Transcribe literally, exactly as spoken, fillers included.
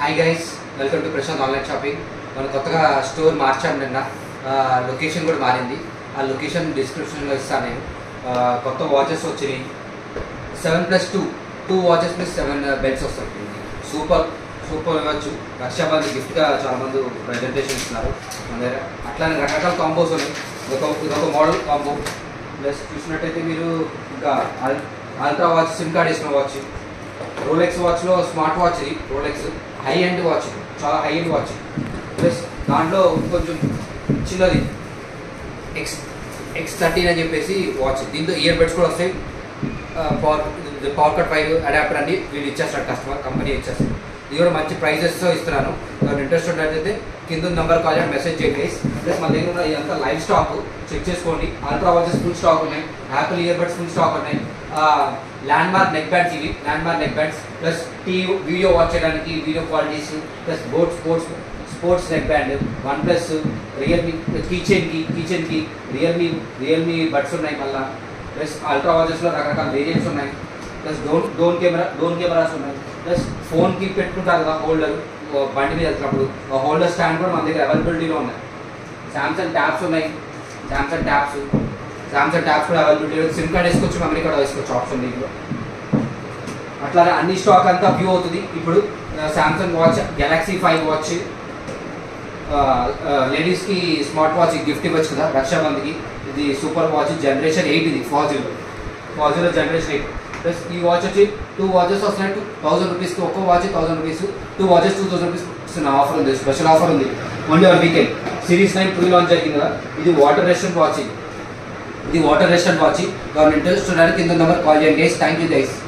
High guys welcome to Prashant online shopping मैं కొత్తగా store మార్చాం నిన్న లొకేషన్ కూడా మారింది ఆ లొకేషన్ డిస్క్రిప్షన్ లో ఇస్తా నేను కొత్త వాచెస్ వచ్చేని seven plus two two watches plus seven bells వస్తాయి super super watch Rakshabandhan gift గా చాలా మంది ప్రెజెంటేషన్ ఇస్తున్నారు మన అట్లానే రకరకాల కాంబోస్ ఉన్నాయి ఒక మోడల్ కాంబో ప్లస్ చూసినట్లయితే మీరు ఇంకా అల్ట్రా వాచ్ సిమ్ కార్డ్ ఇస్తున్న watch Rolex watch smart watch Rolex high end watch चाला हाई एंड वाच प्लस दांट्लो चिन्नदी एक्स एक्स थर्टीन अनि चेप्पेसी वाच दींतो इयर बड्स कूडा वस्तायि power power cut five adapter अनि वीळ्ळु इच्चेस्तारु कस्टमर कंपनी इच्चेस्तुंदि इदि कूडा मंची प्राइसेस तो इस्तुन्नानु एवरैना इंट्रेस्ट उंटे किंद नंबर काल चेसि मेसेज चेयंडि प्लस मन दग्गर उन्न इदंता लाइव स्टाक चेक चेसुकोंडि अल्ट्रा वाचेस फुल स्टाक उन्नायि Apple ear buds full stock उन्नायि लैंडमार्क नेक बैंड्स इवी landmark neck bands plus TV video watch చేయడానికి video qualities plus boat sports sports neck band one plus Realme keychain की keychain की Realme Realme buds ఉన్నాయి మళ్ళా plus ultra watches లో రకరకాల variants ఉన్నాయి plus drone drone camera drone cameras ఉన్నాయి plus phone కి పెట్టుకుంటారు కదా హోల్డర్ బండి మీద వెళ్తున్నప్పుడు హోల్డర్ స్టాండ్ కూడా మన దగ్గర అవైలబిలిటీ లో ఉన్నాయి Samsung ట్యాబ్స్ ఉన్నాయి Samsung tabs Samsung tabs availability SIM card वेसको मेमरी कार्ड वेसको आपशन दीजिए अट्ला अन्नी स्टाक अंत व्यू अवुतुंदी Samsung watch Galaxy five watch ladies की स्मार्ट वाच गिफ्ट इव्वच्चु कदा रक्षाबंधन की इदी सूपर वाच जनरेशन एट इदी फॉजिलो फॉजिलो जनरेशन एट प्लस ई वाच वच्ची टू वाचेस वस्तायि वन थाउज़ेंड रुपीस की ओक्को watch one thousand rupees two watches two thousand rupees ना आफर उंदी स्पेशल आफर उंदी only on weekend series nine pre launch अयिंदी कदा इदी वाटर रेसिस्टेंट वाच इधर वाटर रेस्टेंट वाची गवर्नमेंट स्टूडेंट किंतु number call thank you guys.